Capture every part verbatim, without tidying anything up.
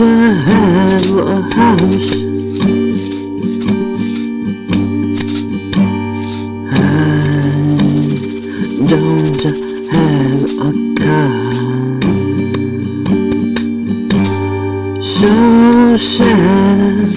I have a house, I don't have a car. So sad, so sad.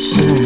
sad.